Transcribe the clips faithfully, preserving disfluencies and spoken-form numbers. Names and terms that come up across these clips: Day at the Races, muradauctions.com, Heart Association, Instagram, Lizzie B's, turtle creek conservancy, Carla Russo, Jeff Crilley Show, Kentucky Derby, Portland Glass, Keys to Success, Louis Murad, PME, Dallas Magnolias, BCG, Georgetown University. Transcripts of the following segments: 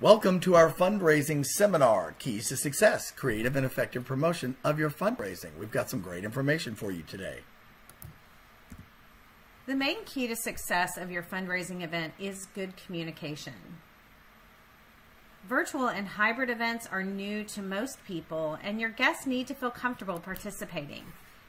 Welcome to our fundraising seminar, Keys to Success, Creative and Effective Promotion of Your Fundraising. We've got some great information for you today. The main key to success of your fundraising event is good communication. Virtual and hybrid events are new to most people, and your guests need to feel comfortable participating.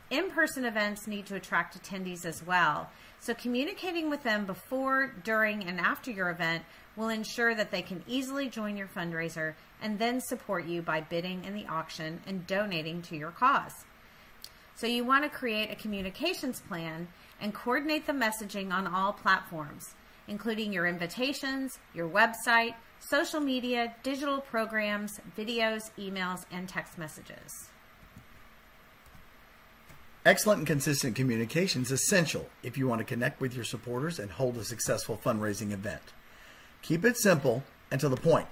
In-person events need to attract attendees as well, so communicating with them before, during, and after your event will ensure that they can easily join your fundraiser and then support you by bidding in the auction and donating to your cause. So you want to create a communications plan and coordinate the messaging on all platforms, including your invitations, your website, social media, digital programs, videos, emails, and text messages. Excellent and consistent communication is essential if you want to connect with your supporters and hold a successful fundraising event. Keep it simple and to the point.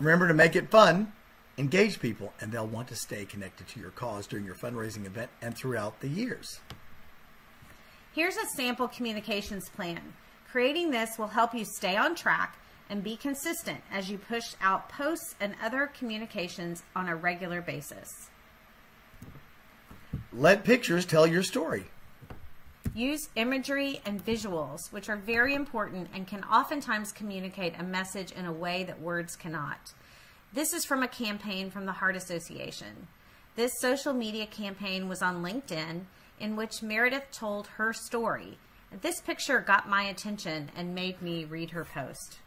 Remember to make it fun, engage people, and they'll want to stay connected to your cause during your fundraising event and throughout the years. Here's a sample communications plan. Creating this will help you stay on track and be consistent as you push out posts and other communications on a regular basis. Let pictures tell your story. Use imagery and visuals, which are very important and can oftentimes communicate a message in a way that words cannot. This is from a campaign from the Heart Association. This social media campaign was on LinkedIn, in which Meredith told her story. This picture got my attention and made me read her post.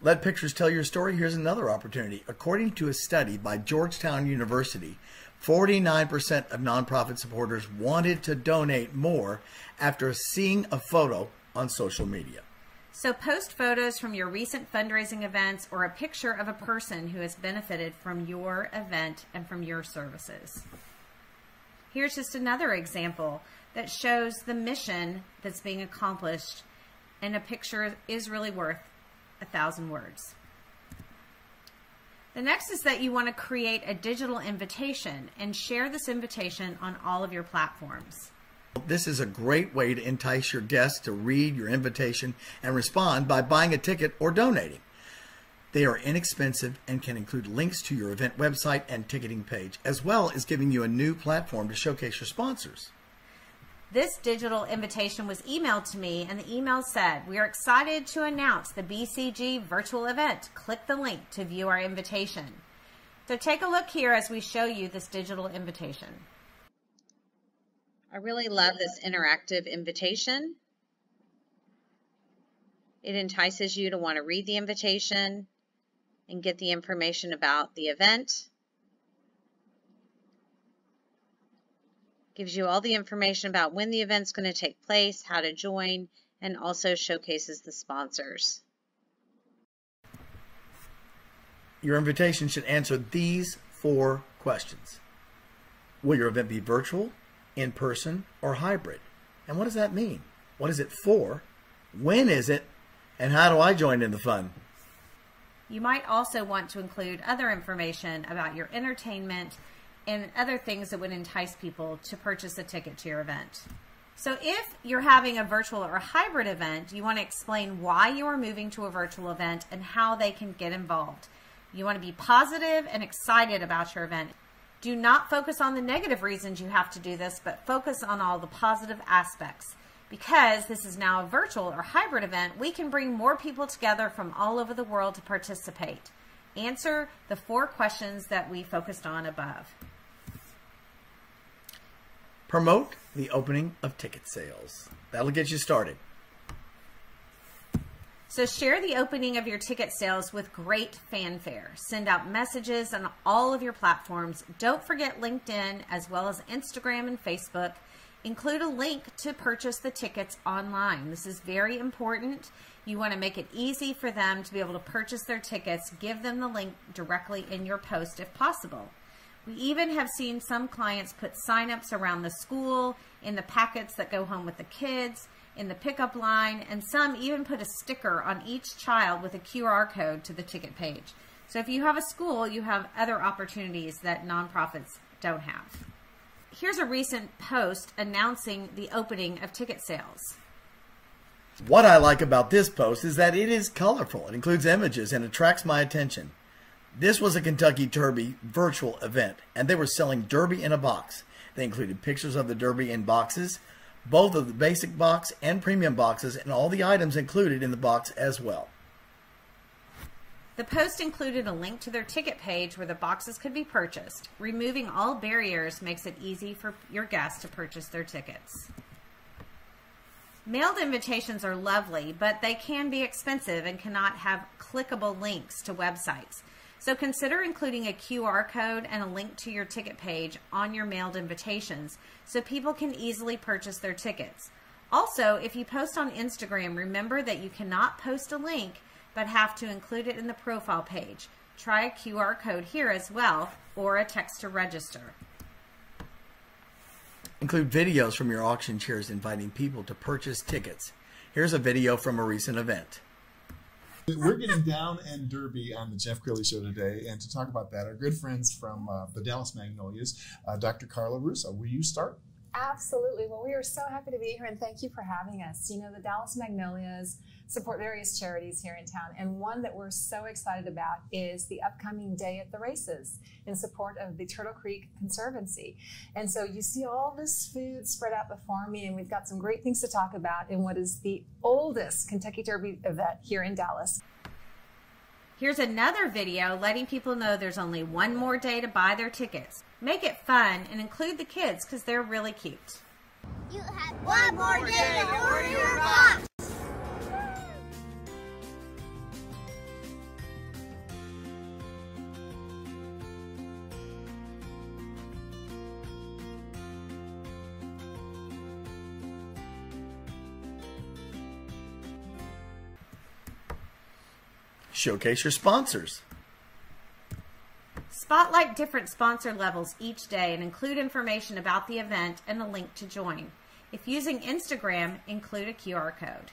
Let pictures tell your story. Here's another opportunity. According to a study by Georgetown University, forty-nine percent of nonprofit supporters wanted to donate more after seeing a photo on social media. So post photos from your recent fundraising events or a picture of a person who has benefited from your event and from your services. Here's just another example that shows the mission that's being accomplished, and a picture is really worth a thousand words. The next is that you want to create a digital invitation and share this invitation on all of your platforms. This is a great way to entice your guests to read your invitation and respond by buying a ticket or donating. They are inexpensive and can include links to your event website and ticketing page, as well as giving you a new platform to showcase your sponsors. This digital invitation was emailed to me, and the email said, "We are excited to announce the B C G virtual event. Click the link to view our invitation." So take a look here as we show you this digital invitation. I really love this interactive invitation. It entices you to want to read the invitation and get the information about the event. Gives you all the information about when the event's going to take place, how to join, and also showcases the sponsors. Your invitation should answer these four questions. Will your event be virtual, in person, or hybrid? And what does that mean? What is it for? When is it? And how do I join in the fun? You might also want to include other information about your entertainment and other things that would entice people to purchase a ticket to your event. So if you're having a virtual or a hybrid event, you want to explain why you are moving to a virtual event and how they can get involved. You want to be positive and excited about your event. Do not focus on the negative reasons you have to do this, but focus on all the positive aspects. Because this is now a virtual or hybrid event, we can bring more people together from all over the world to participate. Answer the four questions that we focused on above. Promote the opening of ticket sales. That'll get you started. So share the opening of your ticket sales with great fanfare. Send out messages on all of your platforms. Don't forget LinkedIn, as well as Instagram and Facebook. Include a link to purchase the tickets online. This is very important. You want to make it easy for them to be able to purchase their tickets. Give them the link directly in your post if possible. We even have seen some clients put signups around the school, in the packets that go home with the kids, in the pickup line, and some even put a sticker on each child with a Q R code to the ticket page. So if you have a school, you have other opportunities that nonprofits don't have. Here's a recent post announcing the opening of ticket sales. What I like about this post is that it is colorful. It includes images and attracts my attention. This was a Kentucky Derby virtual event, and they were selling Derby in a box. They included pictures of the Derby in boxes, both of the basic box and premium boxes, and all the items included in the box as well. The post included a link to their ticket page where the boxes could be purchased. Removing all barriers makes it easy for your guests to purchase their tickets. Mailed invitations are lovely, but they can be expensive and cannot have clickable links to websites. So consider including a Q R code and a link to your ticket page on your mailed invitations so people can easily purchase their tickets. Also, if you post on Instagram, remember that you cannot post a link but have to include it in the profile page. Try a Q R code here as well, or a text to register. Include videos from your auction chairs inviting people to purchase tickets. Here's a video from a recent event. We're getting down and derby on the Jeff Crilley Show today, and to talk about that, our good friends from uh, the Dallas Magnolias, uh, Doctor Carla Russo. Will you start? Absolutely. Well, we are so happy to be here, and thank you for having us. You know, the Dallas Magnolias support various charities here in town, and one that we're so excited about is the upcoming Day at the Races in support of the Turtle Creek Conservancy. And so you see all this food spread out before me, and we've got some great things to talk about in what is the oldest Kentucky Derby event here in Dallas. Here's another video letting people know there's only one more day to buy their tickets. Make it fun and include the kids because they're really cute. You have one more day to order your box. Showcase your sponsors. Spotlight different sponsor levels each day and include information about the event and a link to join. If using Instagram, include a Q R code.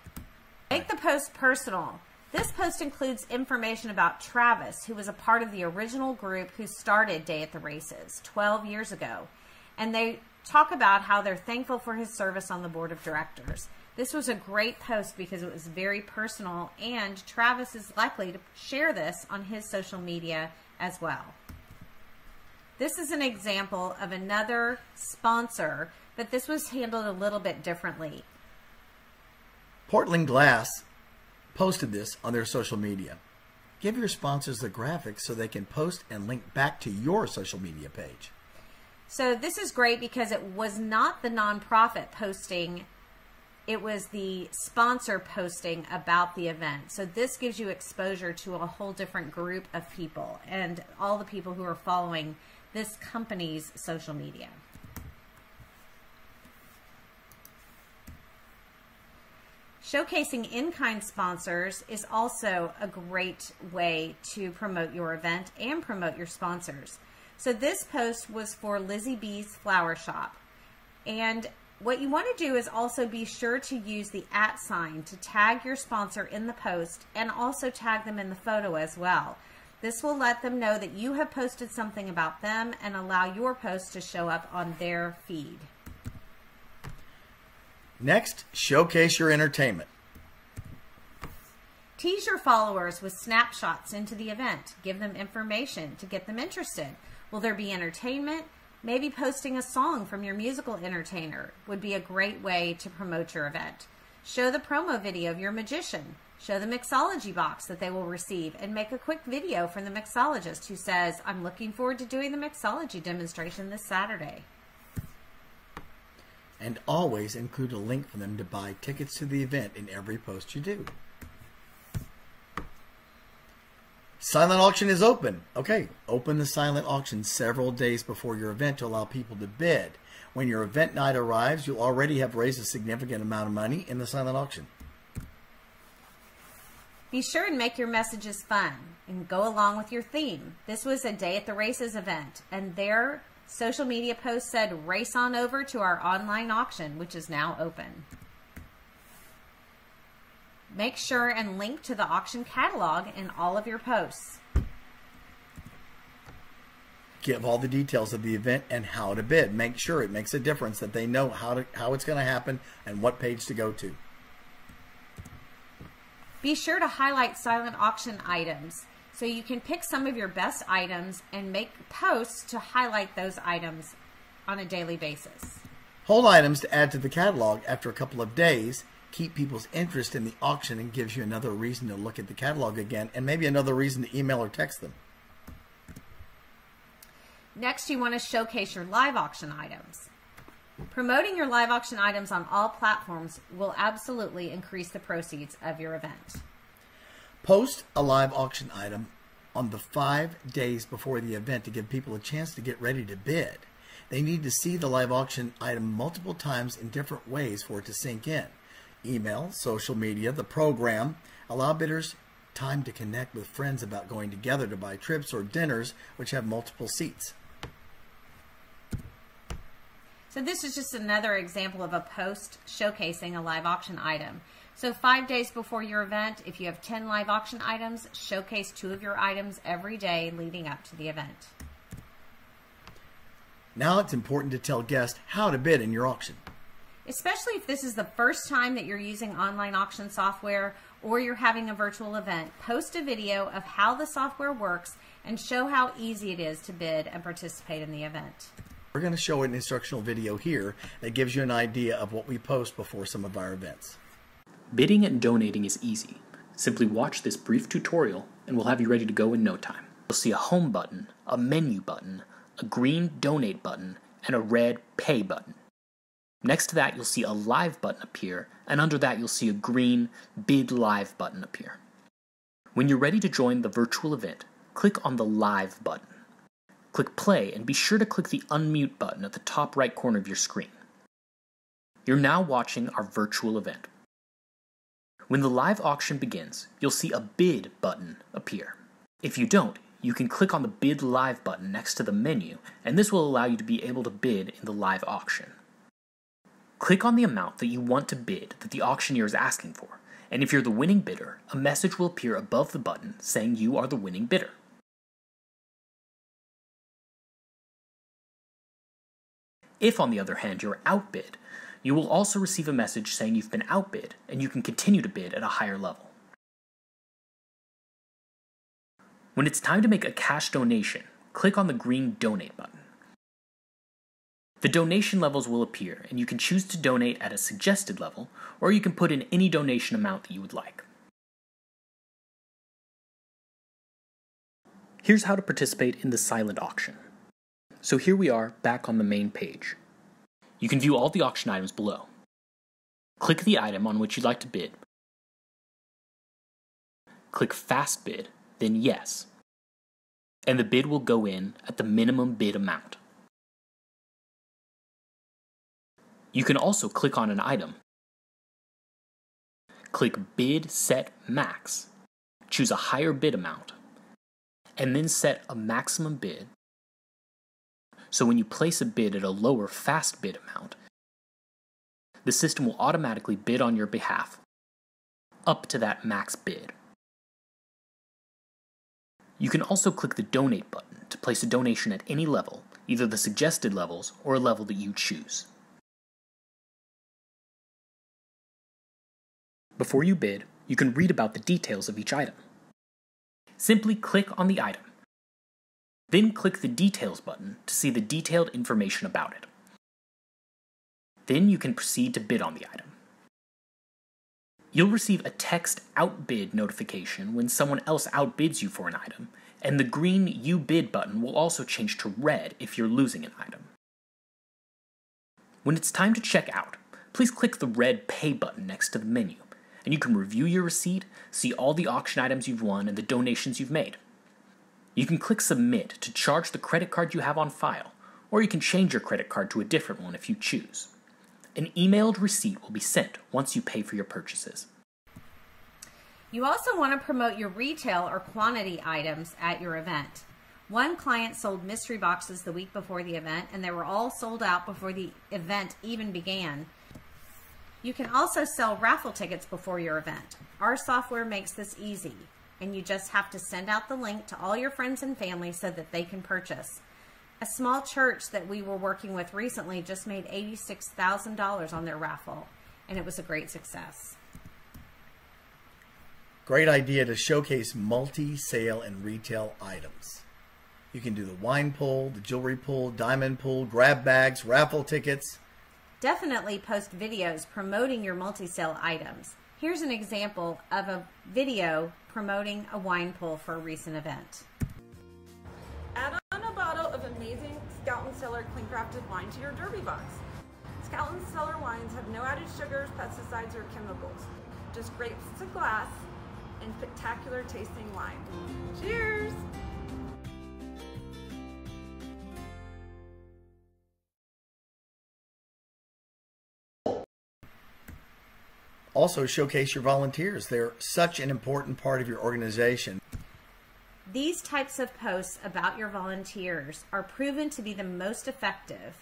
Make the post personal. This post includes information about Travis, who was a part of the original group who started Day at the Races twelve years ago. And they talk about how they're thankful for his service on the board of directors. This was a great post because it was very personal, and Travis is likely to share this on his social media as well. This is an example of another sponsor, but this was handled a little bit differently. Portland Glass posted this on their social media. Give your sponsors the graphics so they can post and link back to your social media page. So this is great because it was not the nonprofit posting. It was the sponsor posting about the event. So this gives you exposure to a whole different group of people and all the people who are following this company's social media. Showcasing in-kind sponsors is also a great way to promote your event and promote your sponsors. So this post was for Lizzie B's flower shop, and what you want to do is also be sure to use the at sign to tag your sponsor in the post and also tag them in the photo as well. This will let them know that you have posted something about them and allow your post to show up on their feed. Next, showcase your entertainment. Tease your followers with snapshots into the event. Give them information to get them interested. Will there be entertainment? Maybe posting a song from your musical entertainer would be a great way to promote your event. Show the promo video of your magician. Show the mixology box that they will receive, and make a quick video from the mixologist who says, "I'm looking forward to doing the mixology demonstration this Saturday." And always include a link for them to buy tickets to the event in every post you do. Silent auction is open. Okay, open the silent auction several days before your event to allow people to bid. When your event night arrives, you'll already have raised a significant amount of money in the silent auction. Be sure and make your messages fun and go along with your theme. This was a Day at the Races event, and their social media post said, "Race on over to our online auction, which is now open." Make sure and link to the auction catalog in all of your posts. Give all the details of the event and how to bid. Make sure it makes a difference that they know how to, how it's going to happen and what page to go to. Be sure to highlight silent auction items. So you can pick some of your best items and make posts to highlight those items on a daily basis. Hold items to add to the catalog after a couple of days. Keep people's interest in the auction and gives you another reason to look at the catalog again, and maybe another reason to email or text them. Next, you want to showcase your live auction items. Promoting your live auction items on all platforms will absolutely increase the proceeds of your event. Post a live auction item on the five days before the event to give people a chance to get ready to bid. They need to see the live auction item multiple times in different ways for it to sink in. Email, social media, the program. Allow bidders time to connect with friends about going together to buy trips or dinners which have multiple seats. So this is just another example of a post showcasing a live auction item. So five days before your event, if you have ten live auction items, showcase two of your items every day leading up to the event. Now it's important to tell guests how to bid in your auction. Especially if this is the first time that you're using online auction software or you're having a virtual event, post a video of how the software works and show how easy it is to bid and participate in the event. We're going to show an instructional video here that gives you an idea of what we post before some of our events. Bidding and donating is easy. Simply watch this brief tutorial and we'll have you ready to go in no time. You'll see a home button, a menu button, a green donate button, and a red pay button. Next to that, you'll see a live button appear, and under that you'll see a green bid live button appear. When you're ready to join the virtual event, click on the live button. Click play and be sure to click the unmute button at the top right corner of your screen. You're now watching our virtual event. When the live auction begins, you'll see a bid button appear. If you don't, you can click on the bid live button next to the menu, and this will allow you to be able to bid in the live auction. Click on the amount that you want to bid that the auctioneer is asking for, and if you're the winning bidder, a message will appear above the button saying you are the winning bidder. If, on the other hand, you're outbid, you will also receive a message saying you've been outbid, and you can continue to bid at a higher level. When it's time to make a cash donation, click on the green donate button. The donation levels will appear, and you can choose to donate at a suggested level, or you can put in any donation amount that you would like. Here's how to participate in the silent auction. So here we are back on the main page. You can view all the auction items below. Click the item on which you'd like to bid. Click Fast Bid, then Yes, and the bid will go in at the minimum bid amount. You can also click on an item, click Bid Set Max, choose a higher bid amount, and then set a maximum bid, so when you place a bid at a lower fast bid amount, the system will automatically bid on your behalf up to that max bid. You can also click the Donate button to place a donation at any level, either the suggested levels or a level that you choose. Before you bid, you can read about the details of each item. Simply click on the item, then click the Details button to see the detailed information about it. Then you can proceed to bid on the item. You'll receive a text outbid notification when someone else outbids you for an item, and the green You Bid button will also change to red if you're losing an item. When it's time to check out, please click the red Pay button next to the menu, and you can review your receipt, see all the auction items you've won, and the donations you've made. You can click Submit to charge the credit card you have on file, or you can change your credit card to a different one if you choose. An emailed receipt will be sent once you pay for your purchases. You also want to promote your retail or quantity items at your event. One client sold mystery boxes the week before the event, and they were all sold out before the event even began. You can also sell raffle tickets before your event. Our software makes this easy, and you just have to send out the link to all your friends and family so that they can purchase. A small church that we were working with recently just made eighty-six thousand dollars on their raffle, and it was a great success. Great idea to showcase multi-sale and retail items. You can do the wine pull, the jewelry pull, diamond pull, grab bags, raffle tickets. Definitely post videos promoting your multi-sale items. Here's an example of a video promoting a wine pull for a recent event. Add on a bottle of amazing Scout and Cellar clean crafted wine to your Derby box. Scout and Cellar wines have no added sugars, pesticides, or chemicals. Just grapes to glass and spectacular tasting wine. Cheers! Also, showcase your volunteers. They're such an important part of your organization. These types of posts about your volunteers are proven to be the most effective.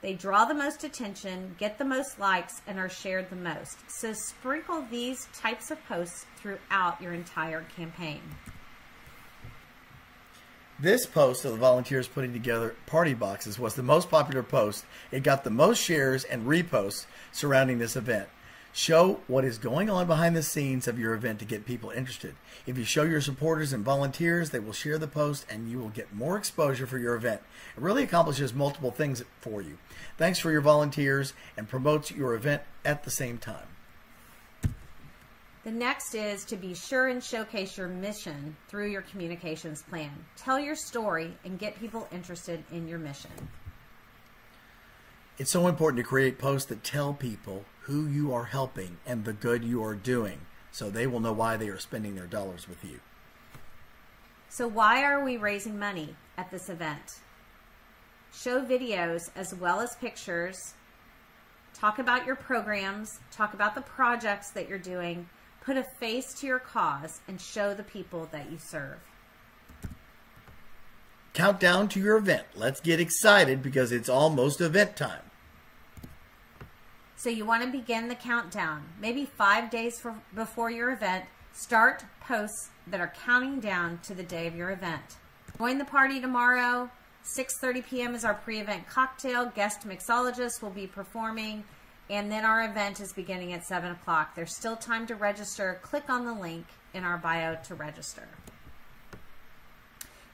They draw the most attention, get the most likes, and are shared the most. So sprinkle these types of posts throughout your entire campaign. This post of the volunteers putting together party boxes was the most popular post. It got the most shares and reposts surrounding this event. Show what is going on behind the scenes of your event to get people interested. If you show your supporters and volunteers, they will share the post and you will get more exposure for your event. It really accomplishes multiple things for you. Thanks for your volunteers and promotes your event at the same time. The next is to be sure and showcase your mission through your communications plan. Tell your story and get people interested in your mission. It's so important to create posts that tell people who you are helping and the good you are doing, so they will know why they are spending their dollars with you. So why are we raising money at this event? Show videos as well as pictures. Talk about your programs. Talk about the projects that you're doing. Put a face to your cause and show the people that you serve. Countdown to your event. Let's get excited because it's almost event time. So you want to begin the countdown. Maybe five days for, before your event, start posts that are counting down to the day of your event. Join the party tomorrow. six thirty p m is our pre-event cocktail. Guest mixologists will be performing. And then our event is beginning at seven o'clock. There's still time to register. Click on the link in our bio to register.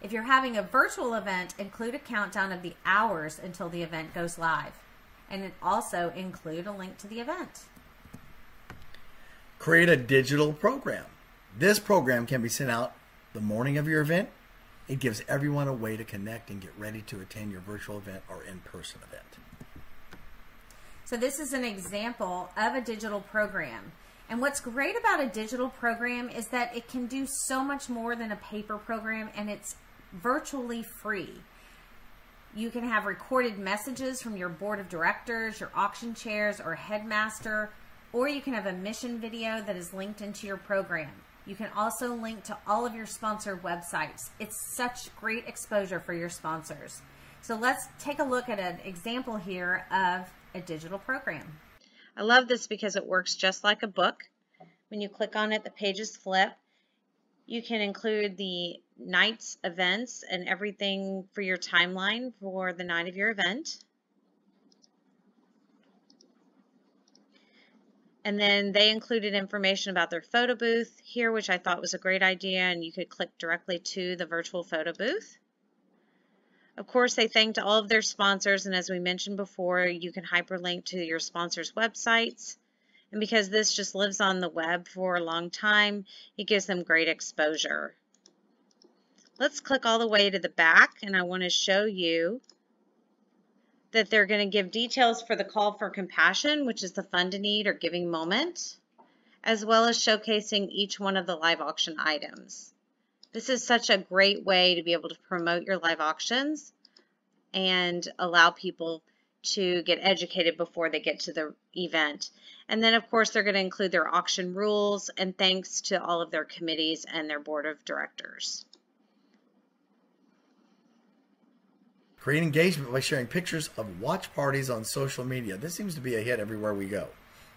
If you're having a virtual event, include a countdown of the hours until the event goes live. And then also include a link to the event. Create a digital program. This program can be sent out the morning of your event. It gives everyone a way to connect and get ready to attend your virtual event or in-person event. So this is an example of a digital program. And what's great about a digital program is that it can do so much more than a paper program, and it's virtually free. You can have recorded messages from your board of directors, your auction chairs, or headmaster, or you can have a mission video that is linked into your program. You can also link to all of your sponsor websites. It's such great exposure for your sponsors. So let's take a look at an example here of a digital program. I love this because it works just like a book. When you click on it, the pages flip. You can include the night's events and everything for your timeline for the night of your event. And then they included information about their photo booth here, which I thought was a great idea, and you could click directly to the virtual photo booth. Of course, they thanked all of their sponsors, and as we mentioned before, you can hyperlink to your sponsors' websites. And because this just lives on the web for a long time, it gives them great exposure. Let's click all the way to the back, and I want to show you that they're going to give details for the Call for Compassion, which is the Fund a Need or Giving Moment, as well as showcasing each one of the live auction items. This is such a great way to be able to promote your live auctions and allow people to get educated before they get to the event. And then, of course, they're going to include their auction rules and thanks to all of their committees and their board of directors. Create engagement by sharing pictures of watch parties on social media. This seems to be a hit everywhere we go.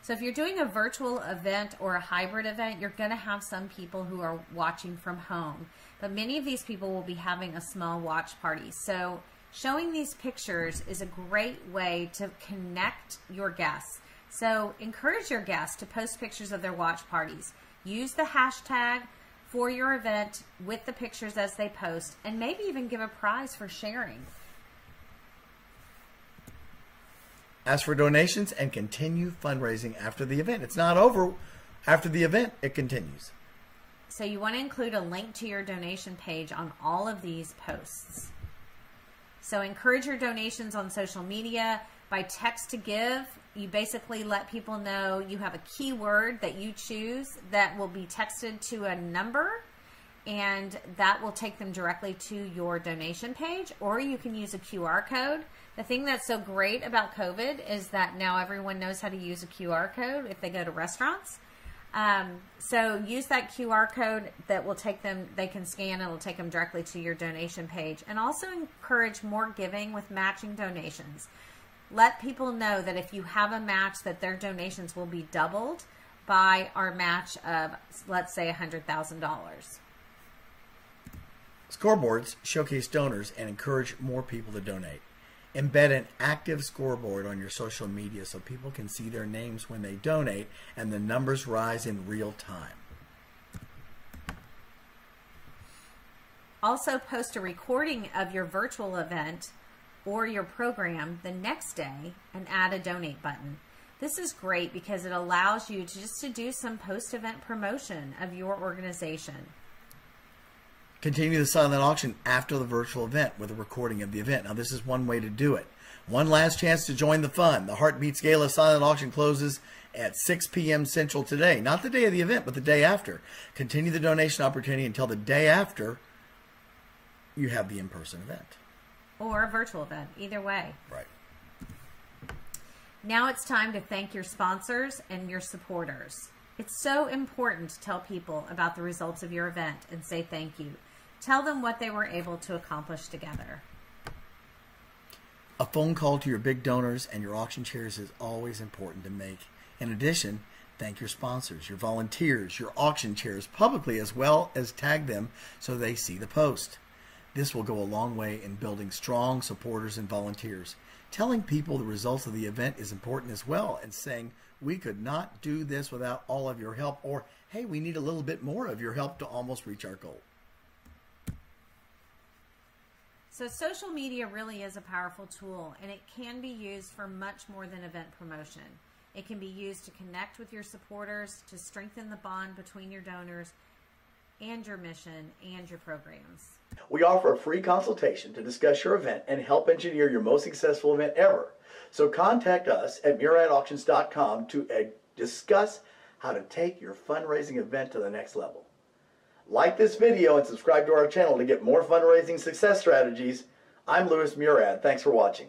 So if you're doing a virtual event or a hybrid event, you're going to have some people who are watching from home. But many of these people will be having a small watch party. So showing these pictures is a great way to connect your guests. So encourage your guests to post pictures of their watch parties. Use the hashtag for your event with the pictures as they post, and maybe even give a prize for sharing. Ask for donations and continue fundraising after the event. It's not over. After the event, it continues. So you want to include a link to your donation page on all of these posts. So encourage your donations on social media. By text to give, you basically let people know you have a keyword that you choose that will be texted to a number, and that will take them directly to your donation page, or you can use a Q R code. The thing that's so great about COVID is that now everyone knows how to use a Q R code if they go to restaurants. Um, so use that Q R code that will take them, they can scan, it'll take them directly to your donation page. And also encourage more giving with matching donations. Let people know that if you have a match, that their donations will be doubled by our match of, let's say, one hundred thousand dollars. Scoreboards showcase donors and encourage more people to donate. Embed an active scoreboard on your social media so people can see their names when they donate, and the numbers rise in real time. Also post a recording of your virtual event or your program the next day and add a donate button. This is great because it allows you to just to do some post-event promotion of your organization. Continue the silent auction after the virtual event with a recording of the event. Now this is one way to do it. One last chance to join the fun. The Heartbeats Gala silent auction closes at six P M Central today. Not the day of the event, but the day after. Continue the donation opportunity until the day after you have the in-person event. Or a virtual event, either way. Right. Now it's time to thank your sponsors and your supporters. It's so important to tell people about the results of your event and say thank you. Tell them what they were able to accomplish together. A phone call to your big donors and your auction chairs is always important to make. In addition, thank your sponsors, your volunteers, your auction chairs publicly, as well as tag them so they see the post. This will go a long way in building strong supporters and volunteers. Telling people the results of the event is important as well, and saying, we could not do this without all of your help, or, hey, we need a little bit more of your help to almost reach our goal. So social media really is a powerful tool, and it can be used for much more than event promotion. It can be used to connect with your supporters, to strengthen the bond between your donors, and your mission, and your programs. We offer a free consultation to discuss your event and help engineer your most successful event ever. So contact us at murad auctions dot com to uh, discuss how to take your fundraising event to the next level. Like this video and subscribe to our channel to get more fundraising success strategies. I'm Louis Murad. Thanks for watching.